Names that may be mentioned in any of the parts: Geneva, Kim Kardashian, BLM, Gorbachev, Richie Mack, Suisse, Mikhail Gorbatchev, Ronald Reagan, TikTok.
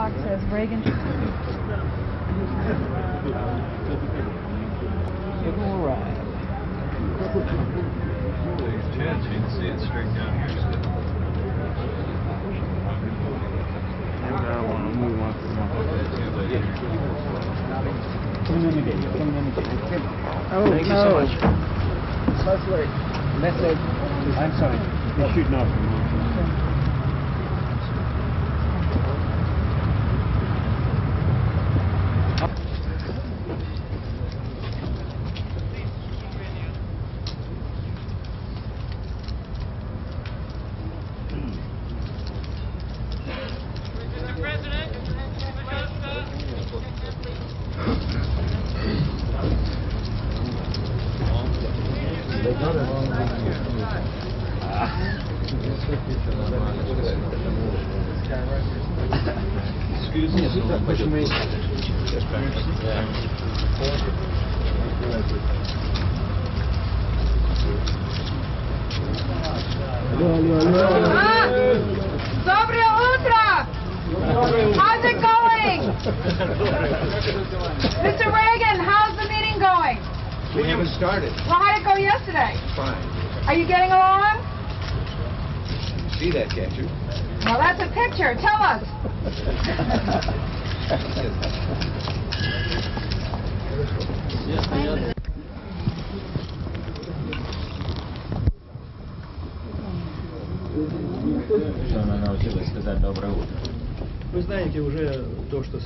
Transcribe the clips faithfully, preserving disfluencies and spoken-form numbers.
Fox says Reagan. All right. Yeah, you can see it straight down here. And I want to move on to the Come in again. Come in again. Oh, thank you so much. That's late. That's late. I'm sorry. You should not.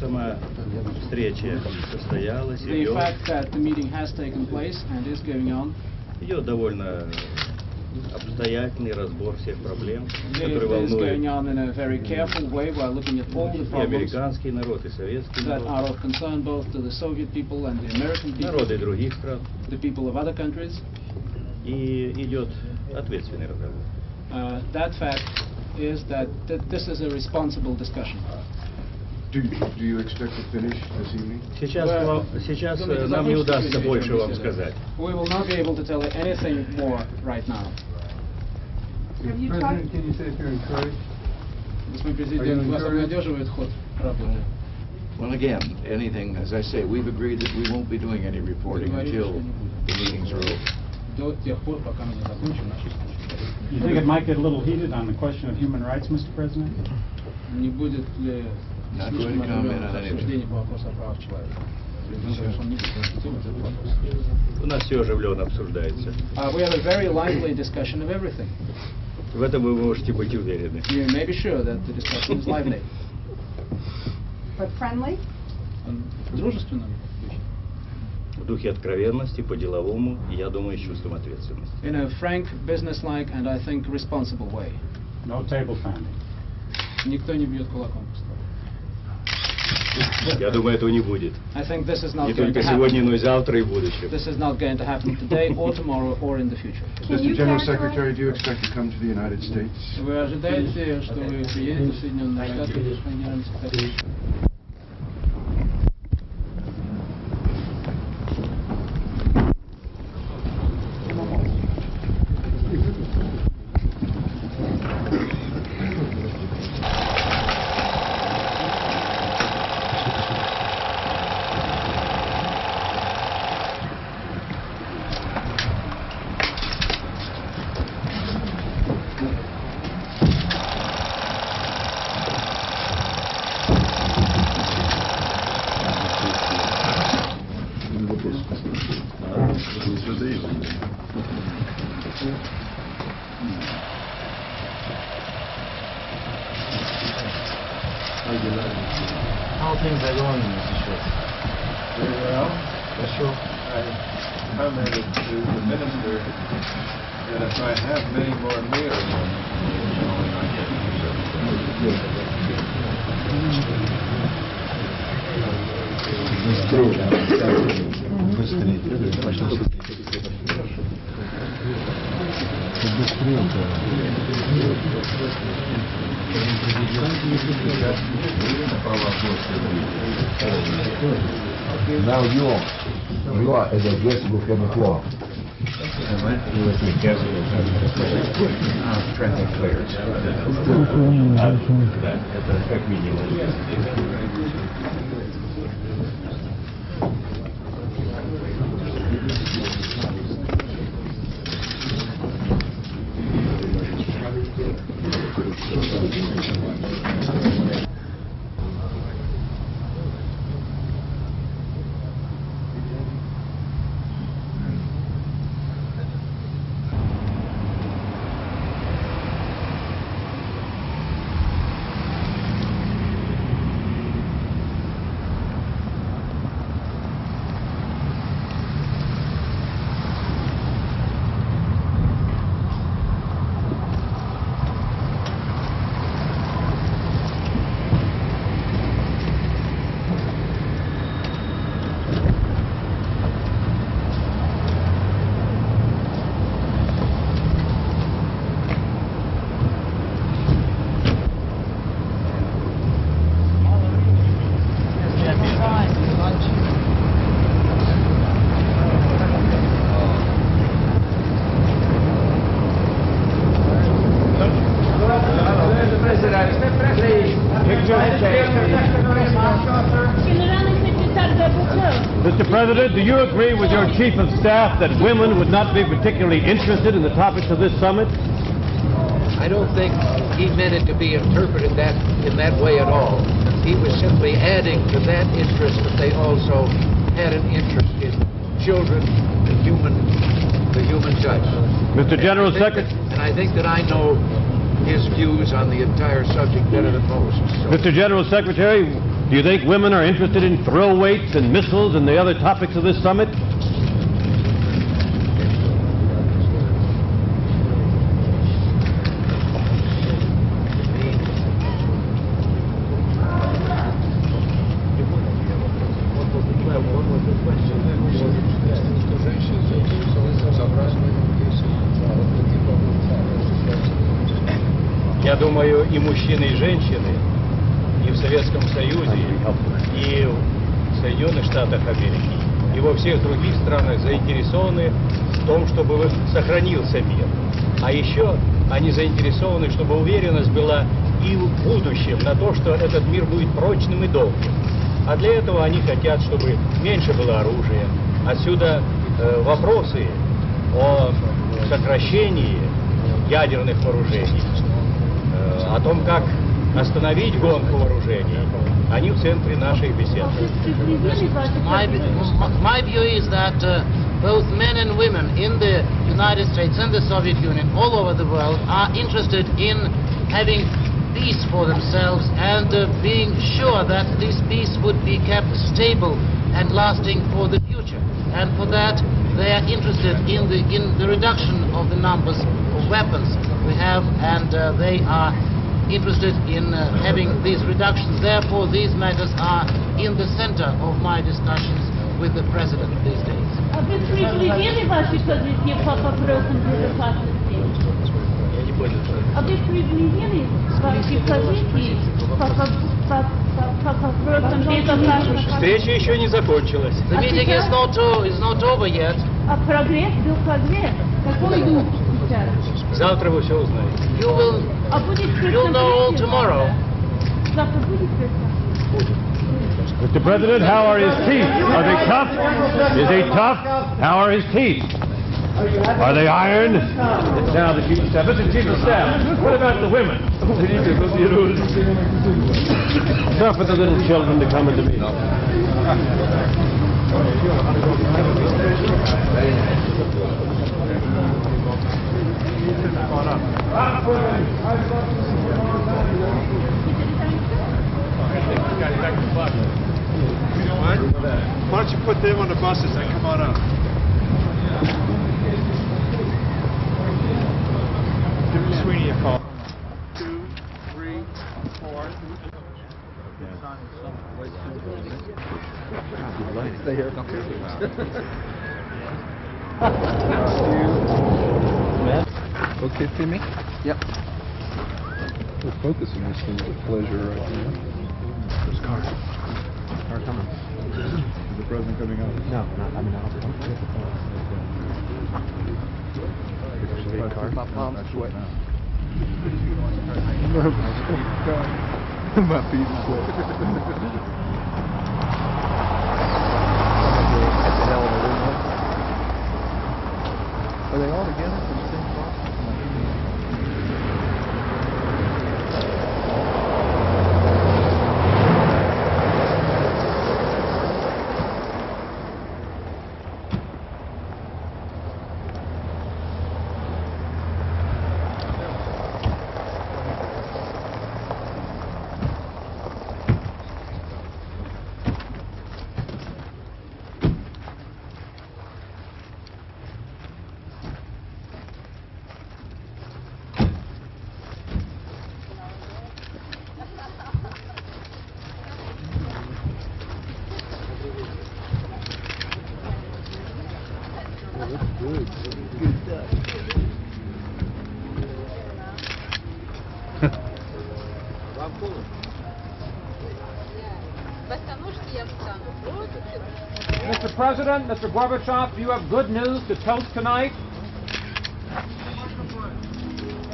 Сама встреча состоялась. Ее довольно обстоятельный разбор всех проблем, которые волнуют и американский народ, и советский народ, народы других стран. И идет ответственный разговор. Uh, that fact is that th this is a responsible discussion. Do you, do you expect to finish this evening? Сейчас, well, сейчас нам не удастся больше вам сказать. We will not be able to tell anything more right now. Have you President, can you say if you're encouraged? Господин президент, вас обнадеживает ход работы? Well, again, anything, as I say, we've agreed that we won't be doing any reporting until the meetings are over. You think it might get a little heated on the question of human rights, Mister President? Не будет ли Not going to comment on anything. У нас все оживленно обсуждается. We have a very lively discussion of everything. В этом вы можете быть уверены. You may be sure that the discussion is lively. But friendly? Дружественным. В духе откровенности, по-деловому, я думаю, с чувством ответственности. In a frank, business-like, and I think responsible way. No table pounding. Никто не бьет кулаком. Я думаю, этого не будет. Не только сегодня, но и завтра, и в будущем. Mister General Secretary, do you expect to come to the United States? Вы ожидаете, что вы приедете в Соединенные Штаты? Now you are, you are as addressable from the floor. Mister President, do you agree with your Chief of Staff that women would not be particularly interested in the topics of this summit? I don't think he meant it to be interpreted that in that way at all. He was simply adding to that interest that they also had an interest in children, the human, the human touch. Mister General Secretary. And I think that I know his views on the entire subject better than most. So. Mister General Secretary, do you think women are interested in throw weights and missiles and the other topics of this summit? Я думаю, и мужчины, и женщины, и в Советском Союзе, и в Соединенных Штатах Америки, и во всех других странах заинтересованы в том, чтобы сохранился мир. А еще они заинтересованы, чтобы уверенность была и в будущем, на то, что этот мир будет прочным и долгим. А для этого они хотят, чтобы меньше было оружия. Отсюда э, вопросы о сокращении ядерных вооружений, э, о том, как остановить гонку вооружений. Они в центре нашей беседы. My, my view is that uh, both men and women in the United States and the Soviet Union, all over the world, are interested in having peace for themselves and uh, being sure that this peace would be kept stable and lasting for the future. And for that, they are interested in the in the reduction of the numbers of weapons we have, and uh, they are interested in uh, having these reductions. Therefore, these matters are in the center of my discussions with the President these days. Встреча еще не закончилась. The meeting is not, uh, is not over yet. Завтра вы все узнаете. You will, а будет you'll know all tomorrow. Завтра будет будет. Mister President, how are his teeth? Are they tough? Is he tough? How are his teeth? Are they iron? Now the Chief of Staff. Mister Chief of Staff, what about the women? Enough for the little children to come into me. Why don't you put them on the buses and come on up? Give Sweeney a call. Two, three, four. Stay here. Okay for me? Yep. We're focusing on this thing with pleasure right now. There's cars. are coming. Is the president coming out? No, not. I mean, I don't think it's a problem. My mom's sweating. My feet are sweating. That's a hell of a window. Are they all together from the same spot? Mister President, Mister Gorbachev, do you have good news to toast tonight?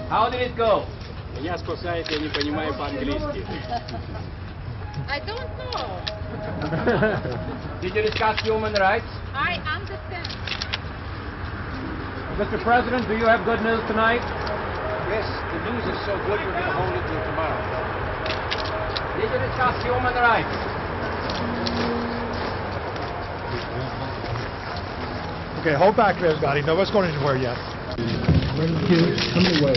How did it go? Меня спасает, я не понимаю по-английски. I don't know. Did you discuss human rights? I understand. Mister President, do you have good news tonight? Yes, the news is so good we're going to hold it till tomorrow. Did you discuss human rights? Okay, hold back there, everybody. No one's going anywhere yet. Bring the kids, come away.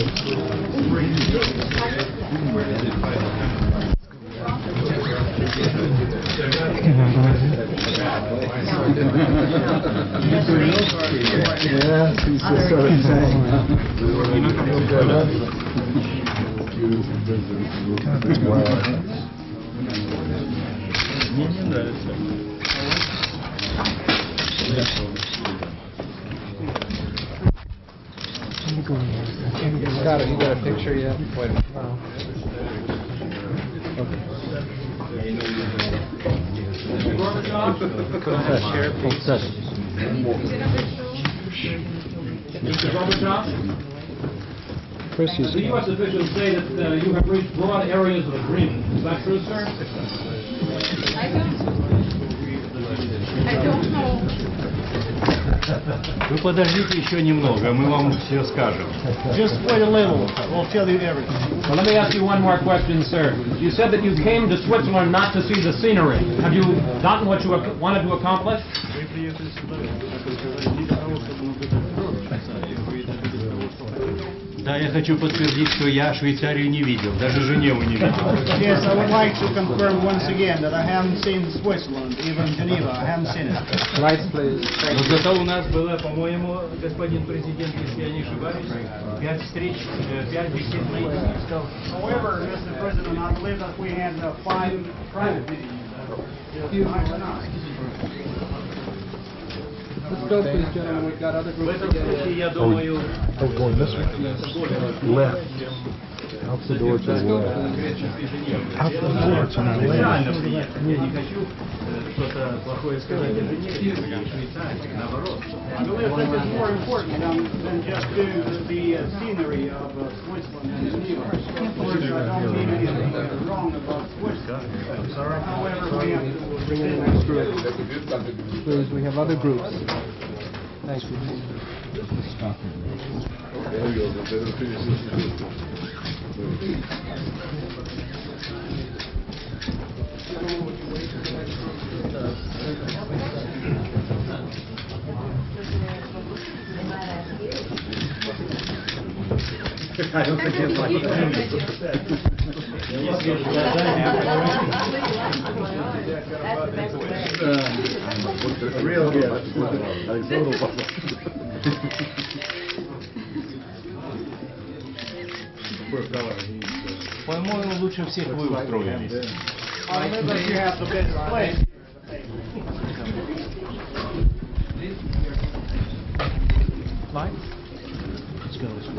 Yes, he's just sort of saying. Got it. You got a picture yet? Wait a minute. Wow. Mister Gorbachev? Chris, the U S officials say that uh, you have reached broad areas of agreement. Is that true, sir? I don't. I don't know. Вы подождите еще немного, мы вам все скажем. Just wait a little, we'll tell you everything. Well, let me ask you one more question, sir. You said that you came to Switzerland not to see the scenery. Have you gotten what you wanted to accomplish? Да, я хочу подтвердить, что я Швейцарию не видел, даже Женеву не видел. Yes, I would like to confirm once again that I haven't seen Switzerland, even Geneva. I haven't seen it. Lights, please. Но зато у нас было, по-моему, господин президент, если я не ошибаюсь, пять встреч, пять встреч. However, Mister President, I believe that we had five private meetings. Let's go, please, gentlemen. We've got other groups to get in. Oh, going this way. Left. Out the door to the left. Out the door to the left. Нет, не хочу что-то плохое сказать. Это не Швейцария, наоборот. I believe this is more important than just doing the scenery of Switzerland and Geneva. Of course, I don't mean anything wrong about Switzerland. However, we have to bring in the next group. Please, we have other groups. Thanks for being here. I don't think it's like that. Real, yeah. Poor fellow, he's, uh, по-моему, лучше всех вы устроились. I think that you have the best place. Mike? Let's go this way.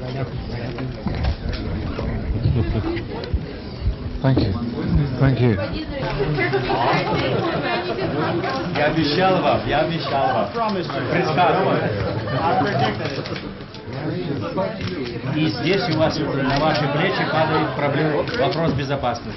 Right up, right up. Thank you. Thank you. Я обещал вам, я обещал вам. И здесь у вас на ваши плечи падает проблема, вопрос безопасности.